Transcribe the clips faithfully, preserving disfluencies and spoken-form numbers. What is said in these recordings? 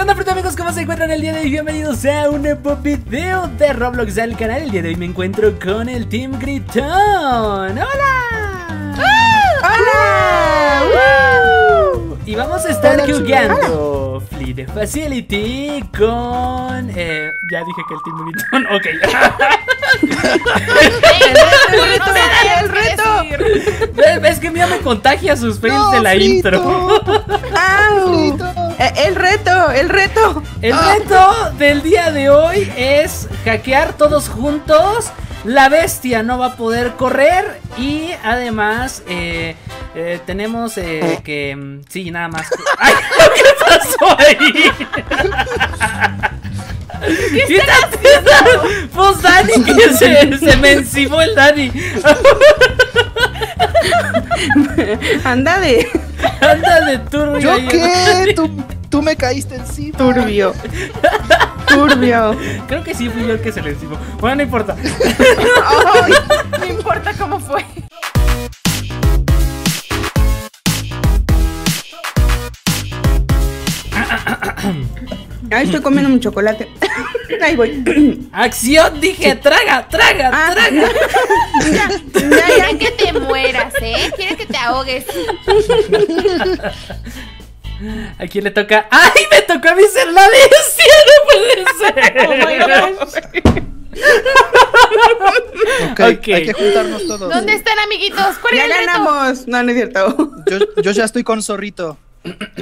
¿Qué onda, Fritos amigos? ¿Cómo se encuentran el día de hoy? Bienvenidos a un nuevo video de Roblox al canal. El día de hoy me encuentro con el Team Gritón. ¡Hola! ¡Hola! ¡Hola! ¡Woo! Y vamos a estar hola, jugando Flee the Facility con... Eh, ya dije que el Team Gritón... Ok. ¡El reto! ¡El reto! Es que mira, me contagia sus fails no, de la Frito. Intro. ¡Au! El reto, el reto El oh. reto del día de hoy es hackear todos juntos. La bestia no va a poder correr. Y además eh, eh, tenemos eh, que... Sí, nada más. ¡Ay! ¿Qué pasó ahí? ¿Qué, ¿Qué estás haciendo? Pues Dani, que se, se me encimó el Dani. Anda de... Anda de turbio. ¿Yo qué? Tú, tú me caíste encima. Turbio. Turbio. Creo que sí fui yo el que se le encimó. Bueno, no importa. Oh, no importa cómo fue. Ahí estoy comiendo un chocolate. Ahí voy. Acción, dije, traga, traga, ah, traga. Ya, ya, ya. Quieren que te mueras, ¿eh? Quieren que te ahogues. ¿A quién le toca? ¡Ay, me tocó a mí ser la bestia! ¡No puede ser! Oh my gosh. Okay, okay. Hay que juntarnos todos. ¿Dónde están, amiguitos? ¿Cuál ya es el ganamos. Reto? No, no es cierto. Yo, yo ya estoy con Zorrito.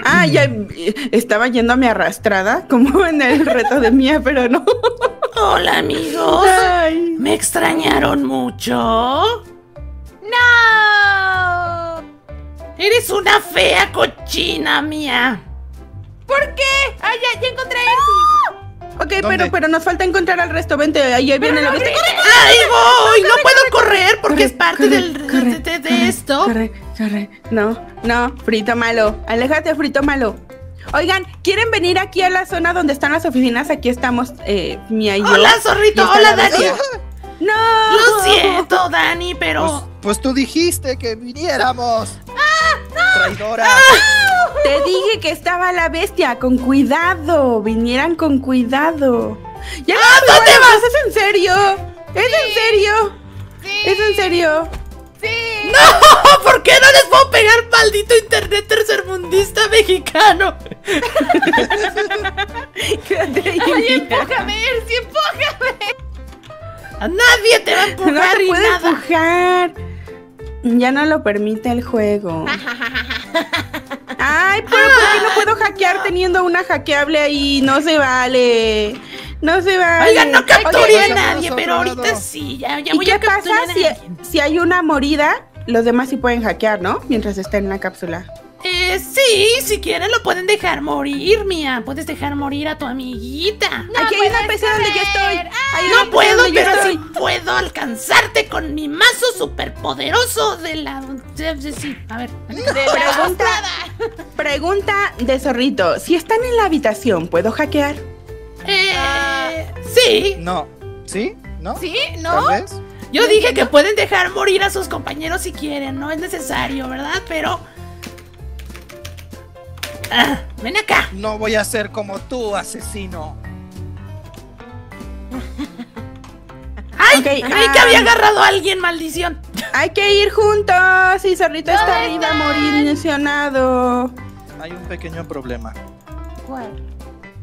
Ah, ya estaba yendo a mi arrastrada, como en el reto de Mía, pero no. Hola, amigos. Ay. ¿Me extrañaron mucho? ¡No! Eres una fea cochina, Mía. ¿Por qué? ¡Ah, ya, ya encontré Ersi! No. Ok, ¿dónde? pero pero nos falta encontrar al resto. Vente, ahí viene la bestia. ¡Ahí voy! No, corre, no puedo corre, correr porque corre, es parte corre, del corre, de, de corre, esto. Corre, corre. No, no, Frito malo. Aléjate, Frito malo. Oigan, ¿quieren venir aquí a la zona donde están las oficinas? Aquí estamos, eh, Mía y yo. ¡Hola, Zorrito! ¡Hola, Dani! ¡No! Lo siento, Dani, pero... Pues, pues tú dijiste que viniéramos. ¡Ah! ¡No! ¡Traidora! ¡Ah! Te dije que estaba la bestia. Con cuidado. Vinieran con cuidado. ¡Ya no! ¡Ah, dónde vas! ¡Es en serio! ¡Es sí. en serio! Sí. ¡Es en serio! ¡Sí! ¡No! ¿Por qué no les puedo pegar, maldito internet tercermundista mexicano? Quédate ahí. ¡Ay, empújame, Ersi, empújame! A nadie te va a empujar. No te puede y nada. empujar. Ya no lo permite el juego. Ay, pero ah, ¿por qué no puedo hackear no. teniendo una hackeable ahí? No se vale. No se vale. Oigan, no capturé a nadie, pero ahorita sí. Ya, ya ¿Y voy qué a pasa si, si hay una morida? Los demás sí pueden hackear, ¿no? Mientras está en la cápsula. Eh, sí, si quieren lo pueden dejar morir, Mía. Puedes dejar morir a tu amiguita. No Aquí hay una P C donde yo estoy. Ay, no puedo, pero sí puedo alcanzarte con mi mazo superpoderoso de la... Sí, a ver. De la pregunta, pregunta de Zorrito. Si están en la habitación, ¿puedo hackear? Eh, uh, sí. No. ¿Sí? ¿No? ¿Sí? ¿No? ¿Tal vez? Yo no dije entiendo. que pueden dejar morir a sus compañeros si quieren. No es necesario, ¿verdad? Pero... Ah, ven acá. No voy a ser como tú, asesino. ¡Ay! Okay, ¡Ay, um, que había agarrado a alguien, maldición! Hay que ir juntos. Y Zorrito está arriba a morir lesionado. Hay un pequeño problema. ¿Cuál?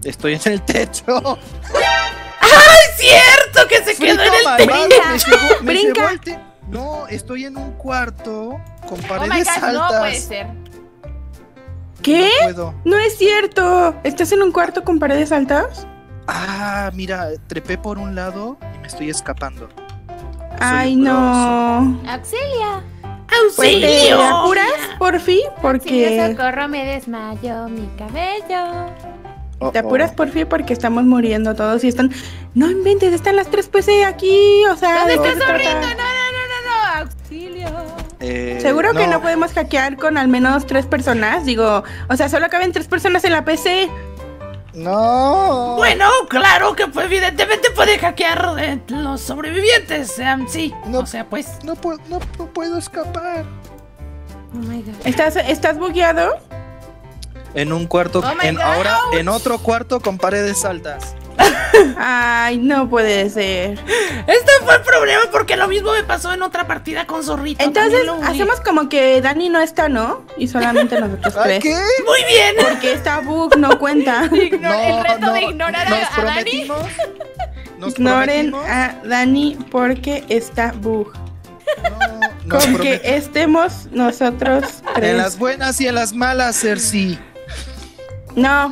Estoy en el techo. ¡Ay, cierto! Que se Frito quedó en el techo. Me llevó, me Brinca. El te no, estoy en un cuarto con paredes oh my God, altas. No puede ser. ¿Qué? No, no es cierto. ¿Estás en un cuarto con paredes altas? Ah, mira, trepé por un lado y me estoy escapando. Ay, Soy no. Grosso. Auxilia. Auxilio. ¿Te apuras, porfi? Porque... Auxilio, socorro, me desmayo, mi cabello. Oh, ¿Te apuras, oh. porfi? Porque estamos muriendo todos y están... No inventes, están las tres P C aquí, o sea... ¿Dónde está Zorrito? No, no, no, no, no, auxilio. Eh, Seguro no. que no podemos hackear con al menos tres personas, digo, o sea, solo caben tres personas en la P C. No. Bueno, claro que pues, evidentemente puede hackear eh, los sobrevivientes, um, sí. No, o sea, pues. No, no, no, no puedo escapar. Oh my God. ¿Estás, estás bugueado? en un cuarto, oh en, ahora ouch. en otro cuarto con paredes altas. Ay, no puede ser. Este fue el problema porque lo mismo me pasó en otra partida con Zorrito. Entonces hacemos como que Dani no está, ¿no? Y solamente nosotros tres. ¿Qué? Muy bien. Porque esta bug no cuenta. Ignor no, el reto no, de ignorar a, a Dani. Nos Ignoren prometimos. a Dani porque está bug. No, con que estemos nosotros tres. En las buenas y en las malas, Cersei. No.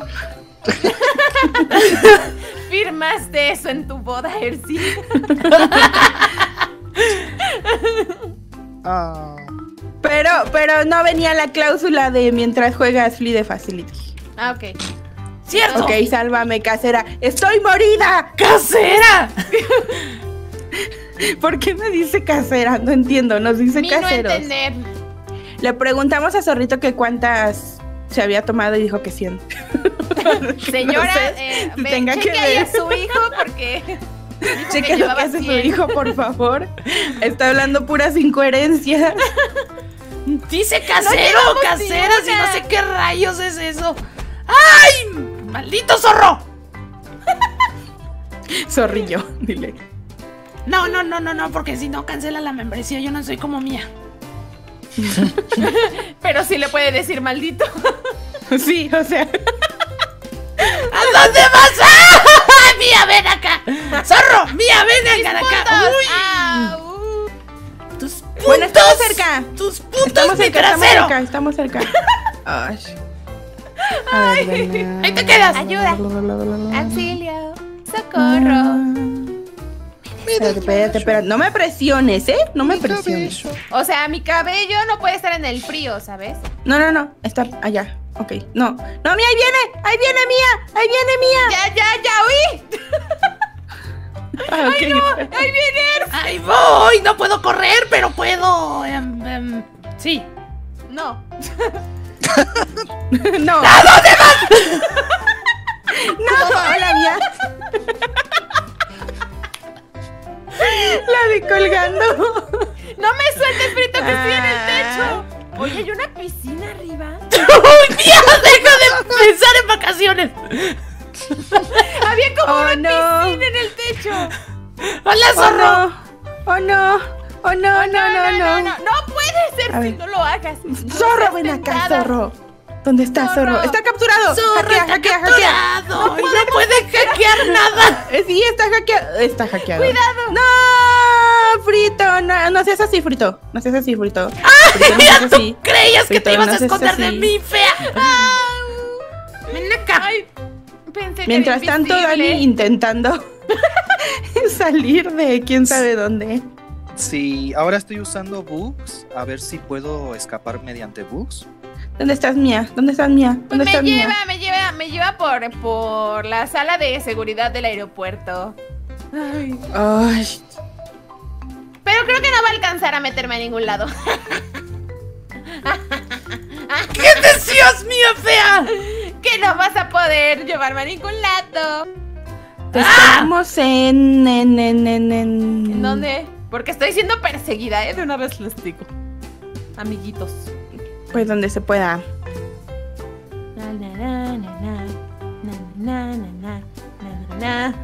Firmaste eso en tu boda, Cersei. oh. Pero, pero no venía la cláusula de mientras juegas Flee the Facility. Ah, ok. Cierto. Ok, sálvame, casera. ¡Estoy morida! ¡Casera! ¿Por qué me dice casera? No entiendo, nos dice Mí caseros. No entender. Le preguntamos a Zorrito que cuántas se había tomado y dijo que cien. Señora, no sé, eh, si tenga que ver a su hijo porque... Cheque lo que hace cien. Su hijo, por favor. Está hablando puras incoherencias. Dice casero, no casera, si no sé qué rayos es eso. ¡Ay! ¡Maldito zorro! Zorrillo, dile. No, no, no, no, no, porque si no cancela la membresía, yo no soy como Mía. Pero sí le puede decir maldito. Sí, o sea. ¿A dónde vas? ¡Ah! ¡Mía, ven acá! ¡Zorro! ¡Mía, ven acá! acá. ¡Uy! Ah, uh. ¡Tus puntos! Bueno, estamos cerca. ¡Tus puntos estamos cerca, de trasero! Estamos cerca, estamos cerca. Ay. Ay. Ver, ahí te quedas. Ayuda. Auxilio. Socorro. Espérate, espérate, espérate, no me presiones, ¿eh? No me presiones. O sea, mi cabello no puede estar en el frío, ¿sabes? No, no, no, está allá. Ok, no. No, Mía, ahí viene, ahí viene Mía, ahí viene Mía. Ya, ya, ya, uy. Ah, okay. Ay, no, ahí viene. Ahí voy, no puedo correr, pero puedo. Um, um, sí. No. No. ¿A dónde vas? No, hola, Mía. La de colgando. No me sueltes, Frito, que ah. estoy en el techo. Oye, ¿hay una piscina arriba? ¡Uy, Mía! ¡Deja de pensar en vacaciones! Había como oh, una no. piscina en el techo. ¡Hola, zorro! ¡Oh, no! ¡Oh, no, oh, no, no, no, no! ¡No, no, no puede ser que no lo hagas! ¡Zorro, ven acá, zorro! ¿Dónde está, zorro? zorro? ¡Está capturado! Zorro, ¡Hackea, está hackea, capturado. hackea! ¡No, puedo, no puede hackear nada! Sí, está hackeado. Está hackeado. ¡Cuidado! ¡No, Frito! No, no seas así, Frito. No seas así, Frito. ¡Ay, Frito, no seas tú así. creías Frito, que te ibas no a esconder de mí, fea! Ay, ¡Ven acá! Ay, pensé Mientras que tanto, Dani intentando salir de quién sabe dónde. Sí, ahora estoy usando bugs. A ver si puedo escapar mediante bugs. ¿Dónde estás, Mía? ¿Dónde estás, Mía? ¿Dónde estás, Mía? Me lleva, me lleva por, por la sala de seguridad del aeropuerto. Ay. Ay. Pero creo que no va a alcanzar a meterme a ningún lado. ¿Qué decías, Mía fea? Que no vas a poder llevarme a ningún lado. Estamos en, en, en, en, en... ¿En dónde? Porque estoy siendo perseguida, ¿eh? De una vez les digo. Amiguitos. Pues donde se pueda.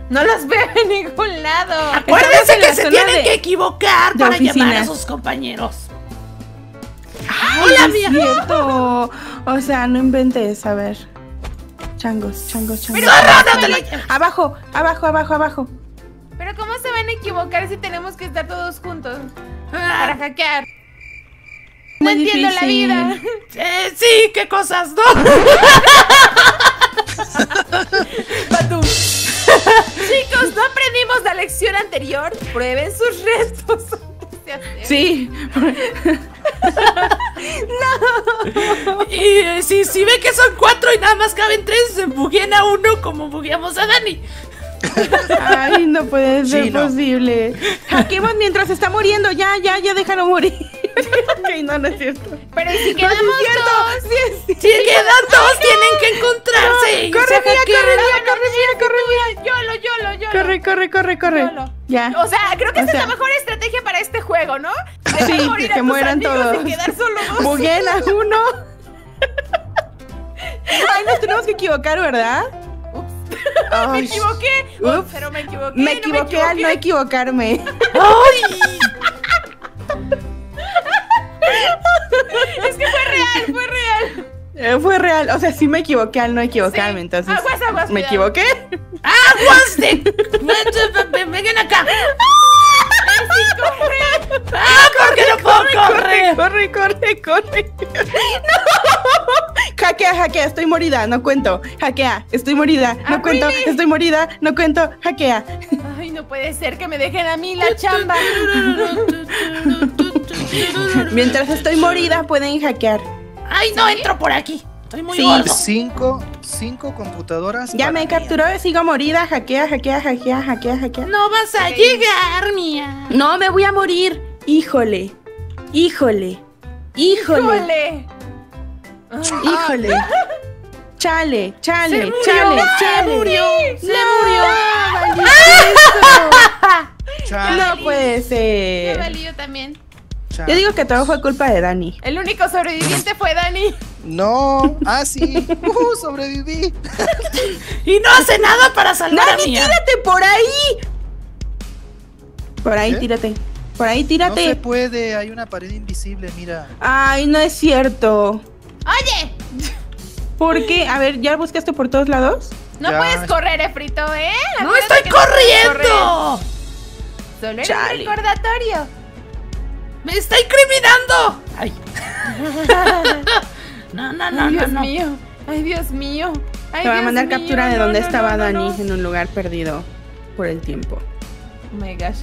No los veo en ningún lado. Acuérdense que se tienen que equivocar para llamar a sus compañeros. ¡Ay, hola, es cierto! O sea, no inventes, a ver. Changos, changos, changos. Abajo, abajo, abajo, abajo. Pero ¿cómo se van a equivocar si tenemos que estar todos juntos para hackear? No Muy entiendo difícil. la vida. Eh, sí, qué cosas, ¿no? Chicos, ¿no aprendimos la lección anterior? Prueben sus retos. Sí. No. Y eh, si, si ve que son cuatro y nada más caben tres, bugueen a uno como bugueamos a Dani. Ay, no puede ser Chino. posible. Hackeemos mientras está muriendo. Ya, ya, ya, déjalo morir. Ok, no, no es cierto. Pero si quedan no, dos, sí es sí, sí, si quedan dos, no. tienen que encontrarse. No. Corre, o sea, mira, corre, no, mira, no, corre, mira, corre, mira. Yolo, yolo, yolo. Corre, corre, corre, corre. Yolo. Ya. O sea, creo que o esa sea. es la mejor estrategia para este juego, ¿no? De sí, morir que, a que tus mueran todos. Y quedar solo dos. Bugueen a uno. Ay, nos tenemos que equivocar, ¿verdad? Ups. Me equivoqué. Ups. Pero me equivoqué. Me equivoqué no me equivoqué. al no equivocarme. ¡Ay! Es que fue real, fue real. Eh, fue real, o sea, sí me equivoqué al no equivocarme, sí. Entonces. Aguas, aguas, me cuidado. equivoqué. ¡Aguas! ¡Vengan acá! ¡Corre! ¡Ah, porque no puedo correr! ¡Corre, corre, corre! ¡No! Hackea, hackea, estoy morida, no cuento. Hackea, estoy morida, no cuento. Estoy morida, no cuento. Hackea. Ay, no puede ser que me dejen a mí la chamba. Mientras estoy morida, pueden hackear. ¡Ay, no entro por aquí! Estoy muy gordo. Cinco, cinco computadoras. Ya me capturó, sigo morida. Hackea, hackea, hackea, hackea, hackea. No vas a llegar, Mia. No, me voy a morir. Híjole, híjole, híjole. Híjole. Chale, chale, chale, chale. Se murió, se murió. No puede ser. Me valí yo también. Yo digo que todo fue culpa de Dani. El único sobreviviente fue Dani. No, ah sí, uh, sobreviví. Y no hace nada para salvar Dani, a Mia. Tírate por ahí. Por ahí ¿Eh? tírate, por ahí tírate. No se puede, hay una pared invisible, mira. Ay, no es cierto. Oye. ¿Por qué? A ver, ¿ya buscaste por todos lados? No ya. puedes correr, Efrito, ¿eh? La no estoy corriendo. No Solo era un recordatorio. ¡Me está incriminando! ¡Ay! No, no, no, Ay, Dios no, no. mío. ¡Ay, Dios mío! Ay, Te voy Dios a mandar mío. captura de no, dónde no, estaba no, no, Dani no. en un lugar perdido por el tiempo. Oh my gosh.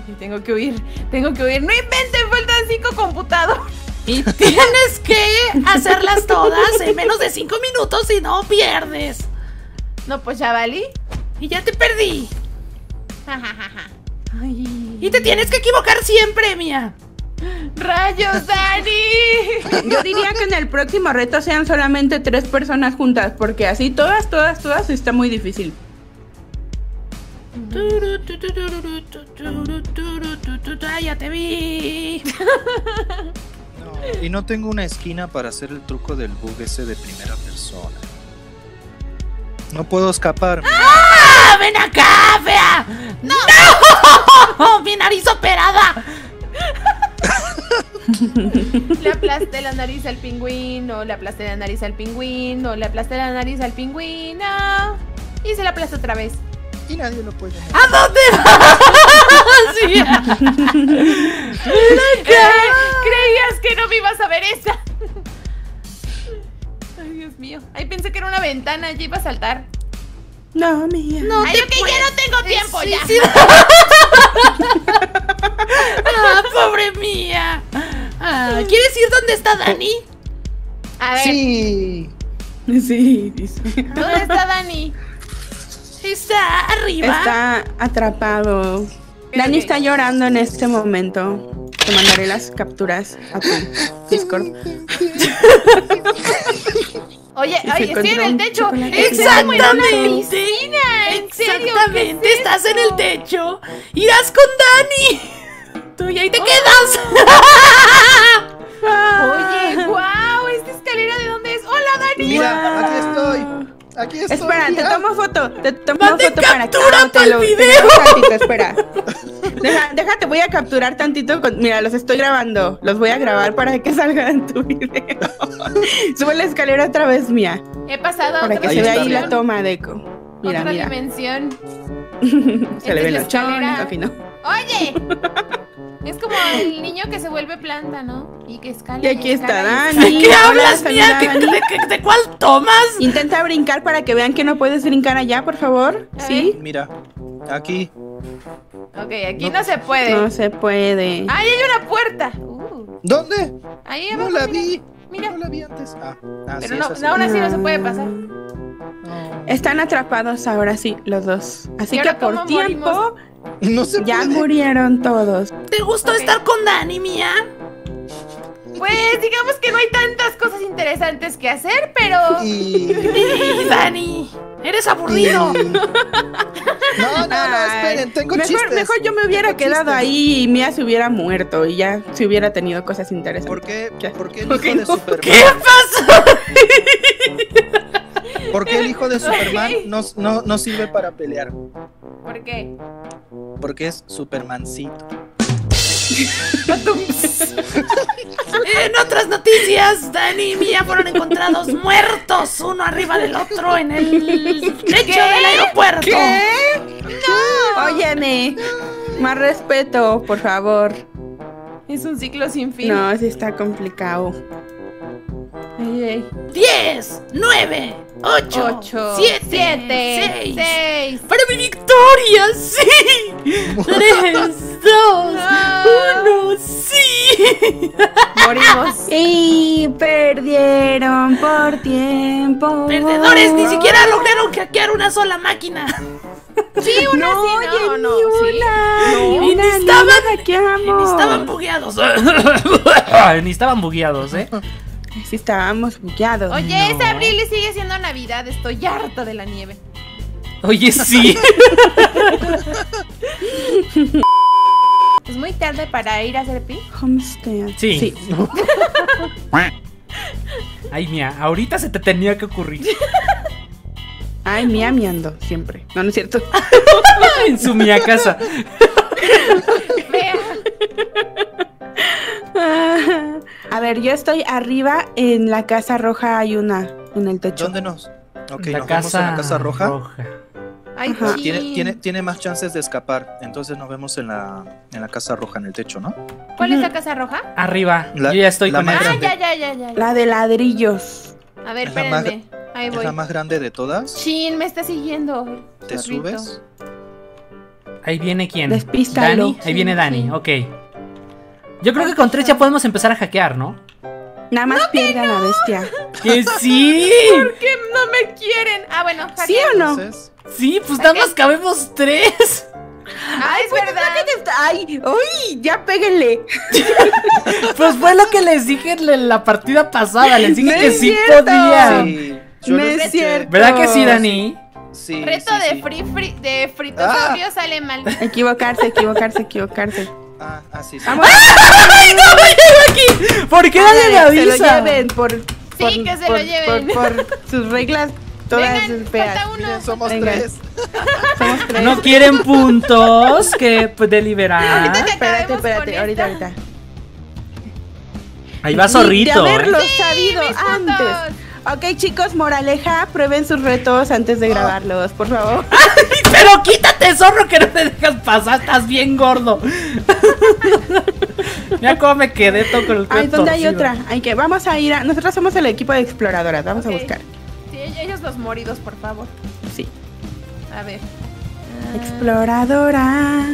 Okay, tengo que huir. Tengo que huir. ¡No inventen! ¡Faltan cinco computadoras! Y tienes que hacerlas todas en menos de cinco minutos y no pierdes. No, pues ya valí. Y ya te perdí. Jajajaja. Ay. Y te tienes que equivocar siempre, Mia. ¡Rayos, Dani! Yo diría que en el próximo reto sean solamente tres personas juntas, porque así todas, todas, todas está muy difícil. ¡Ya te vi! No, y no tengo una esquina para hacer el truco del bug ese de primera persona. No puedo escapar. ¡Ah! ¡Ven acá, fea! ¡No! ¡No! ¡Mi nariz operada! Le aplasté la nariz al pingüino, le aplasté la nariz al pingüino, le aplasté la nariz al pingüino. Y se la aplasta otra vez. Y nadie lo puede hacer. ¿A dónde vas? ¿Creías que no me ibas a ver esa? Dios mío. Ahí pensé que era una ventana, allí iba a saltar. No, Mia. No, Ay, te okay, ya no tengo tiempo, sí, ya. Sí, ah, pobre Mia. Ah, ¿quieres ir donde está Dani? A ver. Sí. Sí, dice. ¿Dónde está Dani? Está arriba. Está atrapado. Dani está llorando en este momento. Te mandaré las capturas a tu Discord. Oye, oye, estoy en el techo. Exactamente. Exactamente, estás en el techo. Irás con Dani. Tú y ahí te quedas. Oye, wow, esta escalera de dónde es. Hola, Dani. Mira, aquí estoy. Aquí estoy. Espera, te tomo foto. Te tomo foto para que te lo veas. Espera. Deja, déjate, voy a capturar tantito con... Mira, los estoy grabando. Los voy a grabar para que salgan en tu video. Sube la escalera otra vez, Mia. He pasado a otra dimensión. Para que se vea ahí la toma, Deco. Mira, otra mira. dimensión. Se le ven los chones, aquí no. ¡Oye! Es como el niño que se vuelve planta, ¿no? Y que escala. Y aquí está Dani. ¿Qué hablas, Mia? ¿De cuál tomas? Intenta brincar para que vean que no puedes brincar allá, por favor. ¿Sí? Mira, aquí. Ok, aquí no, no se puede. No se puede. ¡Ahí hay una puerta! Uh. ¿Dónde? Ahí abajo, no la mira, vi. Mira. No la vi antes. Ah, ah Pero sí, no, no, ahora sí no se puede pasar. No. Están atrapados ahora sí, los dos. Así que por tiempo no se ya puede. murieron todos. ¿Te gustó okay. estar con Dani, Mia? Pues digamos que no hay tantas cosas interesantes que hacer, pero... Y... y Dani, eres aburrido. Y... No, no, no, esperen, tengo mejor, chistes. Mejor yo me hubiera tengo quedado chistes. ahí y Mia se hubiera muerto y ya se hubiera tenido cosas interesantes. ¿Por qué? ¿Qué? ¿Por qué el hijo de Superman? ¿Qué pasa? ¿Por qué el hijo de Superman no, no, no sirve para pelear? ¿Por qué? Porque es Supermancito. En otras noticias, Dani y Mia fueron encontrados muertos, uno arriba del otro en el techo del aeropuerto. ¿Qué? No. Óyeme, no. Más respeto, por favor. Es un ciclo sin fin. No, sí está complicado. diez, nueve, ocho, siete, seis. Para mi victoria, sí. tres, dos, uno, sí. Morimos. Y perdieron por tiempo. Perdedores, ni siquiera lograron hackear una sola máquina. Sí, una no, sí, no, no, ni una, sí. no, ni una, estaban, ni una ni estaban bugueados. Ni estaban bugueados, eh. Sí, estábamos bugueados. Oye, no. Es abril y sigue siendo Navidad. Estoy harta de la nieve. Oye, sí. ¿Es muy tarde para ir a hacer pi? Homestead. Sí, sí. Ay, Mia, ahorita se te tenía que ocurrir. Ay, Mia miando, siempre. No, no es cierto. En su Mia casa. A ver, yo estoy arriba en la casa roja, hay una en el techo. ¿Dónde nos? Ok, la nos casa vemos en la casa roja. roja. Ay, tiene, tiene, tiene más chances de escapar, entonces nos vemos en la, en la casa roja, en el techo, ¿no? ¿Cuál es la casa roja? Arriba, la, yo ya estoy con él. Ah, ya, ya, ya, ya. La de ladrillos. A ver, espérenme, ahí voy. ¿Es la más grande de todas? Chin, me está siguiendo. ¿Te Zorrito. subes? Ahí viene quién. Despístalo. Dani, ahí sí, viene Dani, sí. ok. Yo creo que con tres ya podemos empezar a hackear, ¿no? Nada más no pierda no. la bestia. ¡Que sí! ¿Por qué no me quieren? Ah, bueno, hackeamos. ¿Sí o no? Sí, pues nada más cabemos tres. Ay, es verdad. Ay, uy, ya péguenle. Pues fue lo que les dije en la partida pasada. Les dije no que sí podían. Sí, no es cierto. ¿Verdad que sí, Dani? Sí. Reto sí, sí, de, free, free, de Fritosaurio ah. sale mal. Equivocarse, equivocarse, equivocarse. Ah, ah, sí, sí. ¡Vamos! ¡Ay, no me llevo aquí! ¿Por qué nadie me avisa? Que se lo lleven por, por, sí, que se por, lo lleven. Por, por, por sus reglas todas sus feas. Somos Vengan. tres. Somos tres. ¿No quieren puntos que deliberar? Ahorita que espérate, espérate, ahorita, ahorita. Ahí va Zorrito. De haberlo ¿eh? sabido sí, antes. Ok, chicos, moraleja, prueben sus retos antes de oh. grabarlos, por favor. Ay, pero quítate, zorro, que no te dejas pasar, estás bien gordo. Mira cómo me quedé todo con el cuento. Ay, ¿dónde hay otra? Hay que, vamos a ir a... Nosotras somos el equipo de exploradoras, vamos okay. a buscar. Sí, ellos los moridos, por favor. Sí. A ver. Exploradora.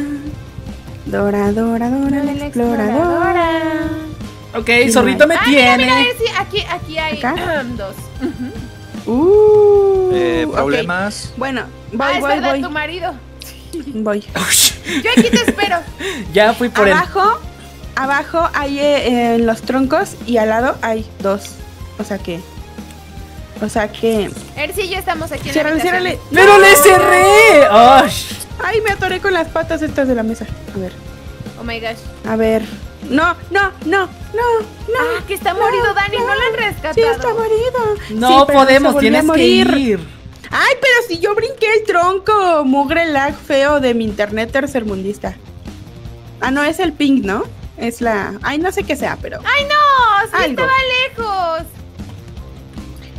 Dora, dora, dora, la exploradora. Ok, sí, Zorrito me ah, tiene. Mira, mira, sí, aquí, aquí hay um, dos. Uh, eh, problemas. Okay. Bueno, voy, ah, es voy, verdad, voy. tu marido. Voy. Yo aquí te espero. Ya fui por él. Abajo, abajo hay eh, los troncos y al lado hay dos. O sea que, o sea que. Ersi y yo estamos aquí. Cierra, en la no. Pero le cerré. Oh. Ay, me atoré con las patas estas de la mesa. A ver. Oh my gosh. A ver. No, no, no, no, no. Ah, que está no, morido, Dani, no, no lo han rescatado. Sí, está morido. No sí, podemos, tienes que ir. Ay, pero si yo brinqué el tronco, mugre lag feo de mi internet tercermundista. Ah, no, es el ping, ¿no? Es la... Ay, no sé qué sea, pero... Ay, no, sí estaba lejos.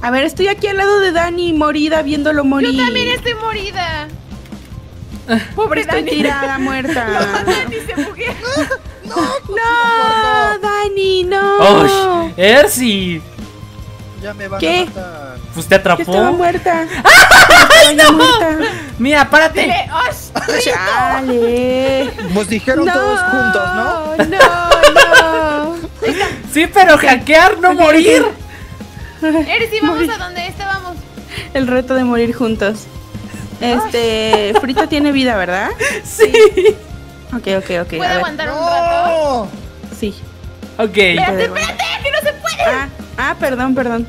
A ver, estoy aquí al lado de Dani, morida, viéndolo morir. Yo también estoy morida. Pobre Dani. Estoy tirada, muerta. No, Dani se buguea. No, no, Dani, no. Oh, Ersi. Ya me van ¿Qué? a matar. Pues te atrapó. Yo estaba muerta. ¡Ay, no! Muerta. Mira, párate. Dile, oh, chale. Nos dijeron no, todos juntos, ¿no? No, no. Sí, pero hackear, no morir. Ersi, vamos morir. a donde estábamos. El reto de morir juntos. Este, oh. Frito tiene vida, ¿verdad? Sí. Ok, ok, ok. ¿Puedo aguantar un rato? Sí. Ok. Espérate, espérate, que no se puede. Ah, ah, perdón, perdón.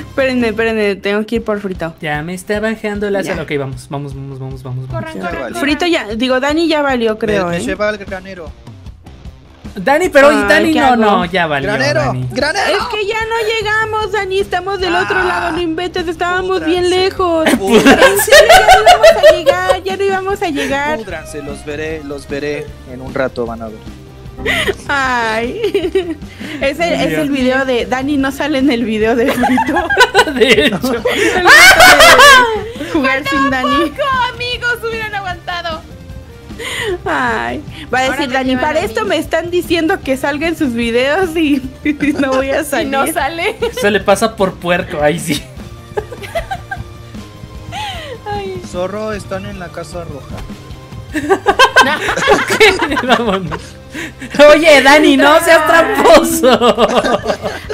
Espérenme, espérenme, tengo que ir por Frito. Ya me está bajando la sal. Ok, vamos, vamos, vamos, vamos, vamos. Corran, corran, corran. Frito ya, digo, Dani ya valió, creo. Me, me ¿eh? lleva al granero. Dani, pero ay, Dani, no, hago? no, ya valió. Granero, Dani. granero. Es que ya no llegamos, Dani, estamos del ah, otro lado, no inventes, estábamos púdranse. bien lejos. Púdranse. En serio, ya no íbamos a llegar, ya no íbamos a llegar. Púdranse, los veré, los veré en un rato, van a ver. Ay. Ese Dios. es el video de Dani, no sale en el video de Frito. De hecho. Jugar sin Dani. Poco, amigos, hubieran aguantado. Ay, va a decir Dani, para esto me están diciendo que salga en sus videos y, y no voy a salir. Si no sale. Se le pasa por puerco, ahí sí. Ay. Zorro, están en la casa roja. Vámonos. Oye, Dani, no seas tramposo.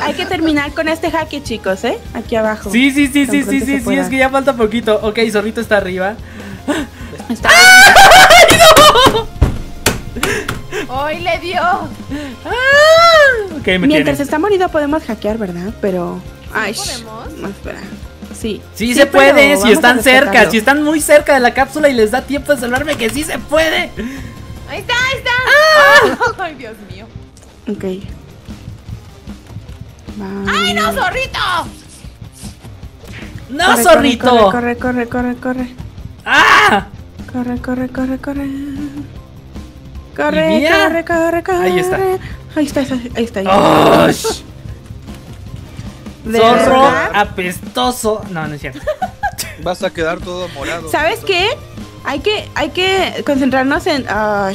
Hay que terminar con este jaque, chicos, ¿eh? Aquí abajo. Sí, sí, sí, sí, sí, sí, sí, es que ya falta poquito. Ok, Zorrito está arriba. Está ¡ay, no! ¡Hoy le dio! Ah, okay, me Mientras tiene. está morido podemos hackear, ¿verdad? Pero... ¿Sí ay, ¿podemos? No, espera. Sí, sí, sí se puede, si están cerca. Si están muy cerca de la cápsula y les da tiempo de salvarme, que sí se puede. ¡Ahí está, ahí está! Ah. ¡Ay, Dios mío! Ok. Vamos. ¡Ay, no, zorrito! ¡No, corre, zorrito! Corre, corre, corre, corre, corre. ¡Ah! Corre, corre, corre, corre. Corre, corre, corre, corre. Ahí está. Ahí está, ahí está. Ahí está. ¡Oh! Zorro apestoso. No, no es cierto. Vas a quedar todo morado. ¿Sabes qué? Hay que, hay que concentrarnos en, uh,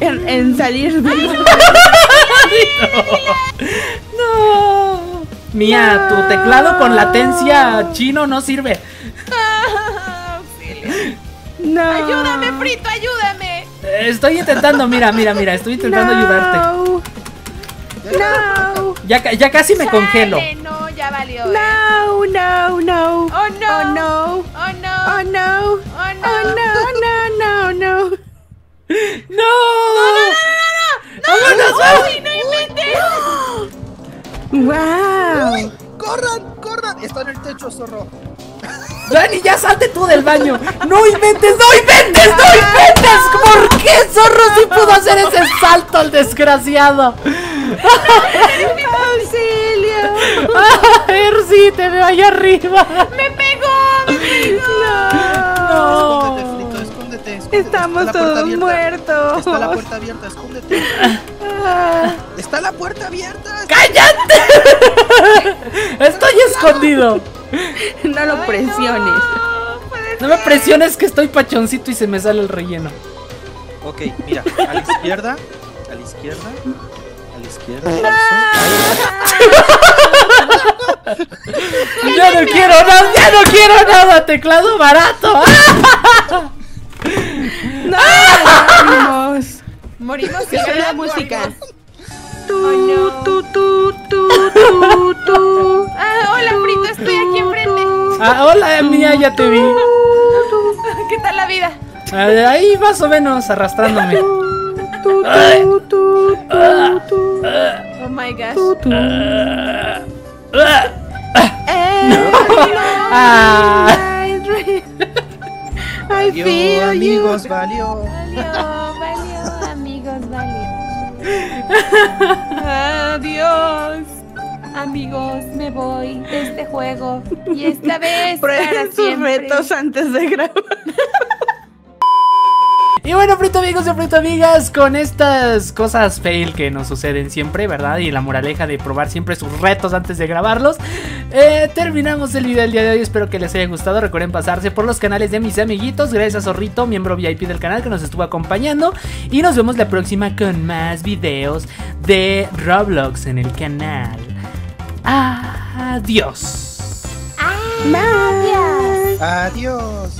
en, en salir de... No. No. Mía, no. Tu teclado con latencia chino no sirve. No. Ayúdame, Frito, ayúdame. Estoy intentando, mira, mira, mira, estoy intentando no. ayudarte. No. Ya, ya casi me Chale, congelo. No, ya valió. No, eh. no, no. Oh no. Oh no. Oh no. Oh no. Oh no. Oh no, no, no, no. No. No, no, no, no, no. Vámonos, vámonos. Uy, no inventes. Wow. Uy, corran, corran. Está en el techo, zorro. Dani, ya salte tú del baño. No inventes, no inventes, no inventes. ¿Por qué zorro sí pudo hacer ese salto al desgraciado? ¡Auxilio! ¡Ah, Erzi, te veo allá arriba! ¡Me pegó, me pegó! No. Escóndete, Frito, escóndete, escóndete. Estamos todos muertos. Está la puerta abierta, escóndete. Está la puerta abierta. ¡Cállate! Estoy escondido. No lo Ay, presiones. No, no me presiones que estoy pachoncito y se me sale el relleno. Ok, mira, a la izquierda, a la izquierda, a la izquierda. No. Al no. Ya no quiero nada, ya no quiero nada, teclado barato. No, morimos. Morimos que suena la música. Morimos. Tú, tú, tú, tú, tú, tú. Ah, hola, Frito, estoy aquí enfrente. Ah, hola, Mía, ya te vi. ¿Qué tal la vida? Ahí más o menos arrastrándome. Oh my gosh. Valió, amigos, valió. Valió, valió, amigos, valió. Adiós, amigos, me voy de este juego. Y esta vez prueben sus retos antes de grabar. Y bueno, Frito amigos y Frito amigas, con estas cosas fail que nos suceden siempre, ¿verdad? Y la moraleja de probar siempre sus retos antes de grabarlos, eh, terminamos el video del día de hoy. Espero que les haya gustado. Recuerden pasarse por los canales de mis amiguitos. Gracias a Zorrito, miembro V I P del canal, que nos estuvo acompañando. Y nos vemos la próxima con más videos de Roblox en el canal. Adiós. Adiós. Adiós.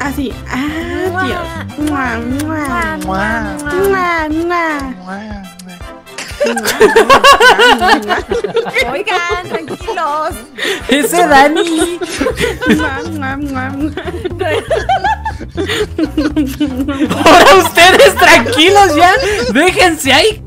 Así, adiós. Mua, mua, mua, mua, mua. Oigan, tranquilos. Ese Dani. Ahora ustedes tranquilos ya. Déjense ahí.